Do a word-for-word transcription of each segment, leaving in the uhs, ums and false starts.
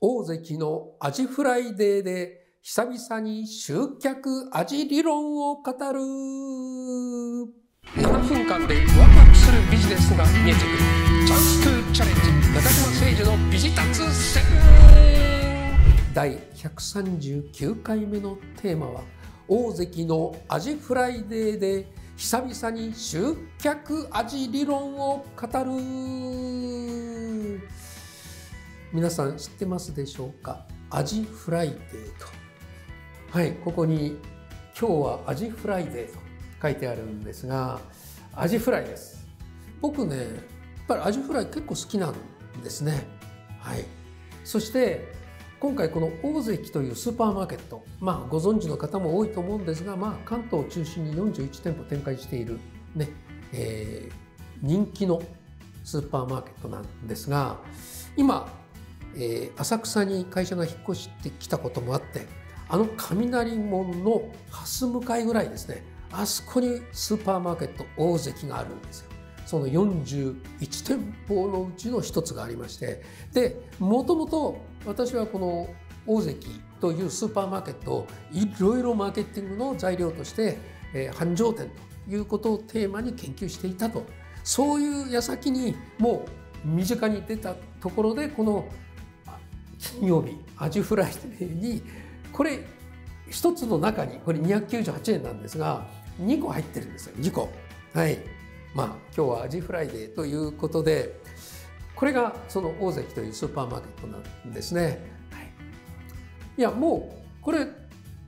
大関のアジフライデーで久々に集客アジ理論を語る。ななふんかんでワクワクするビジネスが見えてくるチャンストゥチャレンジ、中島誠二のビジタツ宣言。だいひゃくさんじゅうきゅうかいめのテーマは大関のアジフライデーで久々に集客アジ理論を語る。皆さん知ってますでしょうか。アジフライデーと、はい、ここに今日はアジフライデーと書いてあるんですが、アジフライです。僕ね、やっぱりアジフライ結構好きなんですね。はい。そして今回この大関というスーパーマーケット、まあご存知の方も多いと思うんですが、まあ関東を中心によんじゅういちてんぽ展開しているね、えー、人気のスーパーマーケットなんですが、今えー、浅草に会社が引っ越してきたこともあって、あの雷門の蓮向かいぐらいですね、あそこにスーパーマーケット大関があるんですよ。そのよんじゅういちてんぽのうちの一つがありまして、でもともと私はこの大関というスーパーマーケットをいろいろマーケティングの材料として、えー、繁盛店ということをテーマに研究していたと。そういう矢先にもう身近に出たところで、この金曜日アジフライデーにこれ一つの中にこれにひゃくきゅうじゅうはちえんなんですがにこ入ってるんですよ。にこ、はい、まあ今日はアジフライデーということで、これがその大関というスーパーマーケットなんですね。はい、いやもうこれ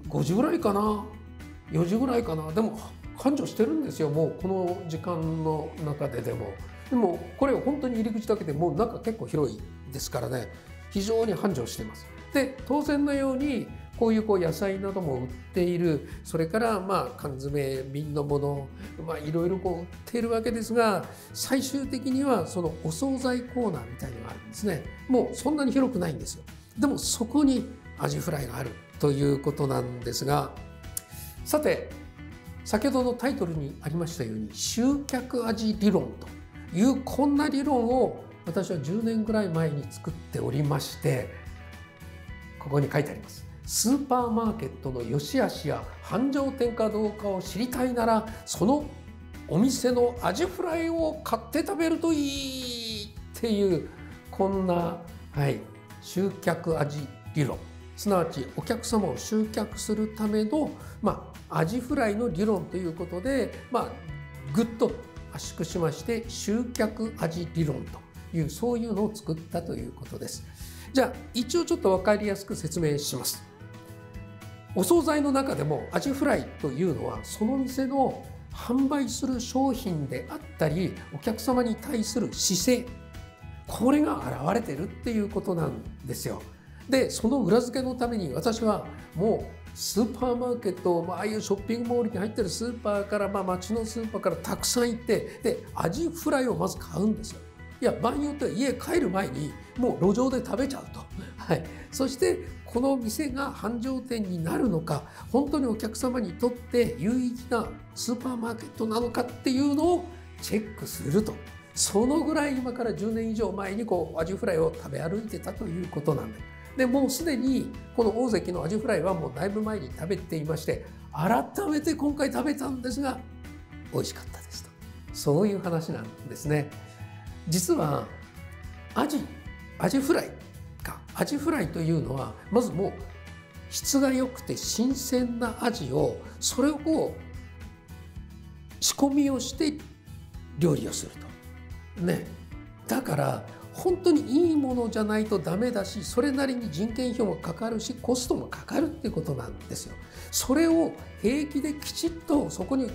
ごじぐらいかなよじぐらいかな、でも繁盛してるんですよ、もうこの時間の中で。でもでもこれ本当に入り口だけでもう中結構広いですからね、非常に繁盛しています。で当然のようにこういうこう野菜なども売っている、それからまあ缶詰瓶のもの、まあ、いろいろこう売っているわけですが、最終的にはそのお惣菜コーナーみたいのがあるんですね。もうそんなに広くないんですよ。でもそこにアジフライがあるということなんですが、さて先ほどのタイトルにありましたように集客アジ理論というこんな理論を私はじゅうねんぐらい前に作っておりまして、ここに書いてあります。スーパーマーケットの良し悪しや繁盛店かどうかを知りたいなら、そのお店のアジフライを買って食べるといいっていう、こんな、はい、集客アジ理論、すなわちお客様を集客するための、まあ、アジフライの理論ということで、まあ、ぐっと圧縮しまして集客アジ理論という、そういうのを作ったということです。じゃあ一応ちょっと分かりやすく説明します。お惣菜の中でもアジフライというのはその店の販売する商品であったり、お客様に対する姿勢、これが現れてるっていうことなんですよ。でその裏付けのために私はもうスーパーマーケット、まあ、ああいうショッピングモールに入ってるスーパーから、まあ、街のスーパーからたくさん行って、でアジフライをまず買うんですよ。いや場合によっては家帰る前にもう路上で食べちゃうと、はい、そしてこの店が繁盛店になるのか、本当にお客様にとって有意義なスーパーマーケットなのかっていうのをチェックすると、そのぐらい今からじゅうねん以上前にこうアジフライを食べ歩いてたということなんで、でもうすでにこの大関のアジフライはもうだいぶ前に食べていまして、改めて今回食べたんですが美味しかったですと、そういう話なんですね。実はアジ、アジフライか、アジフライというのはまずもう質が良くて新鮮なアジを、それをこう仕込みをして料理をするとね。だから本当にいいものじゃないとダメだし、それなりに人件費もかかるしコストもかかるっていうことなんですよ。それを平気できちっとそこに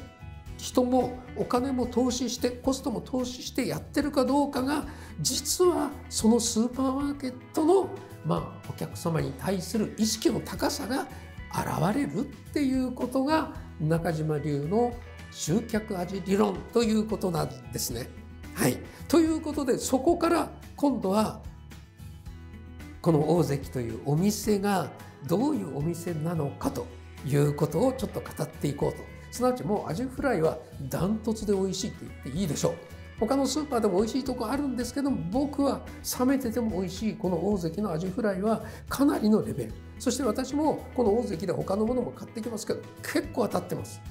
人もお金も投資してコストも投資してやってるかどうかが、実はそのスーパーマーケットの、まあ、お客様に対する意識の高さが現れるっていうことが中島流の集客アジ理論ということなんですね。はい、ということでそこから今度はこの大関というお店がどういうお店なのかということをちょっと語っていこうと。すなわちもうアジフライはダントツで美味しいと言っていいでしょう。他のスーパーでも美味しいとこあるんですけども、僕は冷めてても美味しいこの大関のアジフライはかなりのレベル。そして私もこの大関で他のものも買ってきますけど、結構当たってます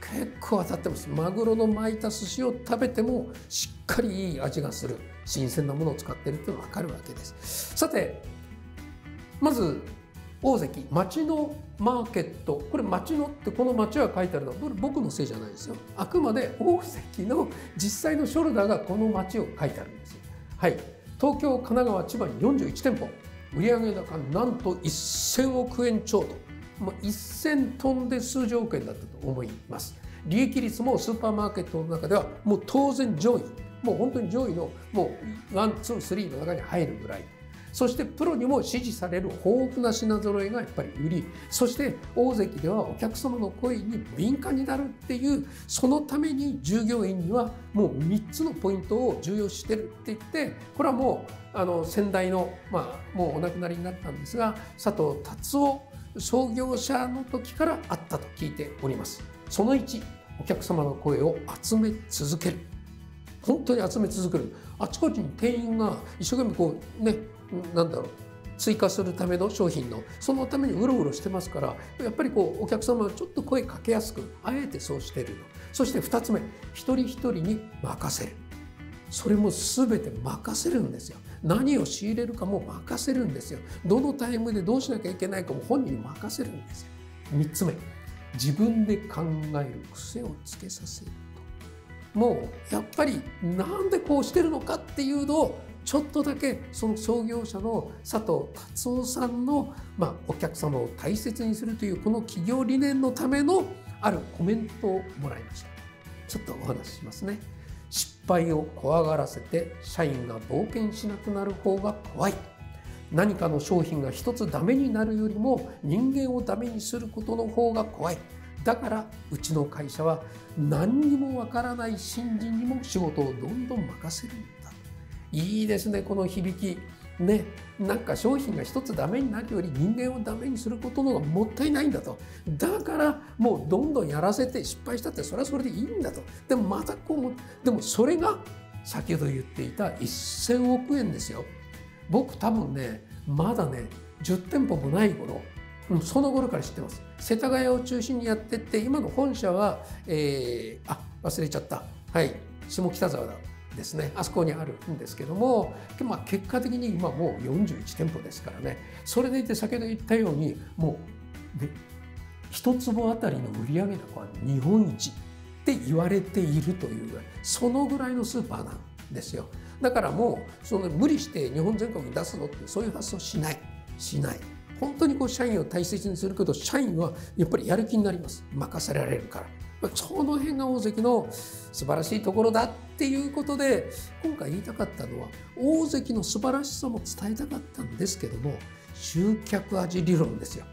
結構当たってます。マグロの巻いた寿司を食べてもしっかりいい味がする、新鮮なものを使ってるっていうのが分かるわけです。さて、まず大関町のマーケット、これ町のってこの町は書いてあるのは僕のせいじゃないですよ。あくまで大関の実際のショルダーがこの町を書いてあるんですよ。はい、東京、神奈川、千葉によんじゅういちてんぽ、売上高なんとせんおくえん超と、まあ、せんトンで数十億円だったと思います。利益率もスーパーマーケットの中ではもう当然上位、もう本当に上位のもうワンツースリーの中に入るぐらい。そしてプロにも支持される豊富な品揃えがやっぱり売り、そして大関ではお客様の声に敏感になるっていう、そのために従業員にはもうみっつのポイントを重要視してるって言って、これはもうあの先代の、まあ、もうお亡くなりになったんですが佐藤達夫創業者の時からあったと聞いております。そのいち、お客様の声を集め続ける。本当に集め続ける。あちこちに店員が一生懸命こうね、なんだろう、追加するための商品のそのためにうろうろしてますから、やっぱりこうお客様はちょっと声かけやすくあえてそうしているの。そしてふたつめ、一人一人に任せる。それも全て任せるんですよ。何を仕入れるかも任せるんですよ。どのタイムでどうしなきゃいけないかも本人に任せるんですよ。みっつめ、自分で考える癖をつけさせると。もうやっぱりなんでこうしてるのかっていうのをちょっとだけその創業者の佐藤達夫さんの、まあ、お客様を大切にするというこの企業理念のためのあるコメントをもらいました。ちょっとお話ししますね。失敗を怖がらせて社員が冒険しなくなる方が怖い。何かの商品が一つダメになるよりも人間をダメにすることの方が怖い。だからうちの会社は何にもわからない新人にも仕事をどんどん任せるんだ。いいですね、この響きね。なんか商品が一つダメになるより人間をダメにすることの方がもったいないんだと。だからもうどんどんやらせて、失敗したってそれはそれでいいんだと。でもまたこう、でもそれが先ほど言っていたせんおくえんですよ。僕多分ね、まだねじゅってんぽもない頃、その頃から知ってます。世田谷を中心にやってって、今の本社は、えー、あ忘れちゃった、はい下北沢だですね、あそこにあるんですけども、まあ、結果的に今もうよんじゅういちてんぽですからね。それでいて先ほど言ったようにもう、ね、いちつぼあたりの売上高は日本一って言われているというぐらい、そのぐらいのスーパーなんですよ。だからもうその無理して日本全国に出すのってそういう発想しないしない。本当にこう社員を大切にするけど、社員はやっぱりやる気になります、任せられるから。その辺が大関の素晴らしいところだっていうことで、今回言いたかったのは大関の素晴らしさも伝えたかったんですけども、集客味理論ですよ。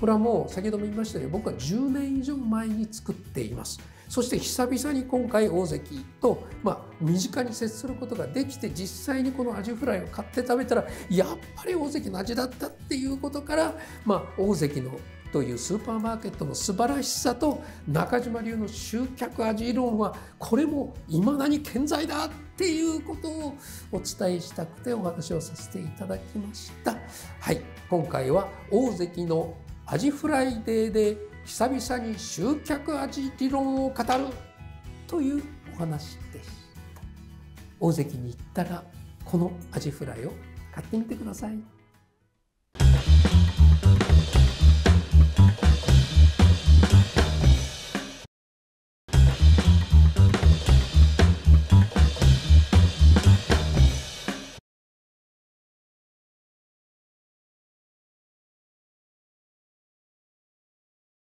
これはもう先ほども言いましたように、僕はじゅうねんいじょうまえに作っています。そして久々に今回大関と、まあ、身近に接することができて、実際にこのアジフライを買って食べたらやっぱり大関の味だったっていうことから、まあ、大関のというスーパーマーケットの素晴らしさと中島流の集客味理論はこれも未だに健在だっていうことをお伝えしたくてお話をさせていただきました。はい、今回は大関のアジフライデーで久々に集客味理論を語るというお話でした。大関に行ったらこのアジフライを買ってみてください。